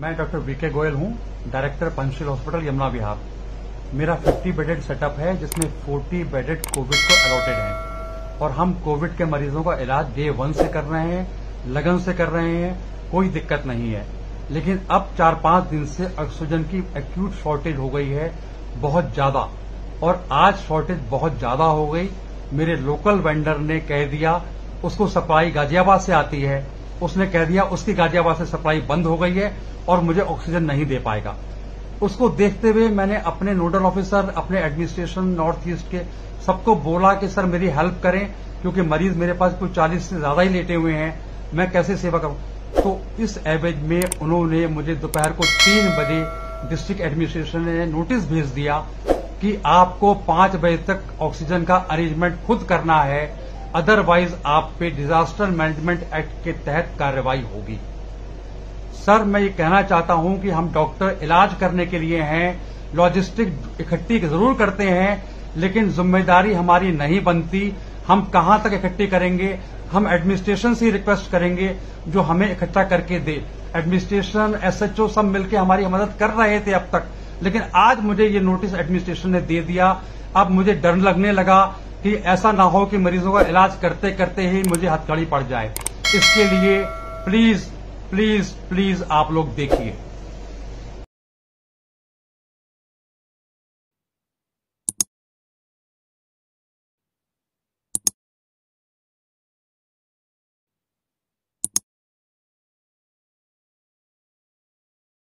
मैं doctor VK Goyal हूं, director Panchsheel hospital Yamuna Vihar. मेरा 50 बेडेड सेटअप है जिसमें 40 बेडेड कोविड को अलॉटेड हैं और हम कोविड के मरीजों का इलाज डे 1 से कर रहे हैं, लगन से कर रहे हैं, कोई दिक्कत नहीं है। लेकिन अब 4-5 दिन से ऑक्सीजन की एक्यूट शॉर्टेज हो गई है बहुत ज्यादा, और आज शॉर्टेज बहुत ज्यादा हो गई। मेरे लोकल वेंडर ने कह दिया, उसको सप्लाई गाजियाबाद से आती है, उसने कह दिया उसकी गाजियाबाद से सप्लाई बंद हो गई है और मुझे ऑक्सीजन नहीं दे पाएगा। उसको देखते हुए मैंने अपने नोडल ऑफिसर, अपने एडमिनिस्ट्रेशन नॉर्थ ईस्ट के सबको बोला कि सर मेरी हेल्प करें, क्योंकि मरीज मेरे पास कुछ 40 से ज्यादा ही लेटे हुए हैं, मैं कैसे सेवा करूं। तो इस एवज में उन्होंने मुझे दोपहर को 3 बजे डिस्ट्रिक्ट एडमिनिस्ट्रेशन ने नोटिस भेज दिया कि आपको 5 बजे तक ऑक्सीजन का अरेंजमेंट खुद करना है, अदरवाइज आप पे डिजास्टर मैनेजमेंट एक्ट के तहत कार्रवाई होगी। सर मैं ये कहना चाहता हूं कि हम डॉक्टर इलाज करने के लिए हैं, लॉजिस्टिक इकट्ठी जरूर करते हैं, लेकिन जिम्मेदारी हमारी नहीं बनती। हम कहां तक इकट्ठी करेंगे? हम एडमिनिस्ट्रेशन से रिक्वेस्ट करेंगे जो हमें इकट्ठा करके दे। एडमिनिस्ट्रेशन, SHO सब मिलकर हमारी मदद कर रहे थे अब तक, लेकिन आज मुझे ये नोटिस एडमिनिस्ट्रेशन ने दे दिया। अब मुझे डर लगने लगा कि ऐसा ना हो कि मरीजों का इलाज करते करते ही मुझे हथकड़ी पड़ जाए। इसके लिए प्लीज प्लीज प्लीज आप लोग देखिए।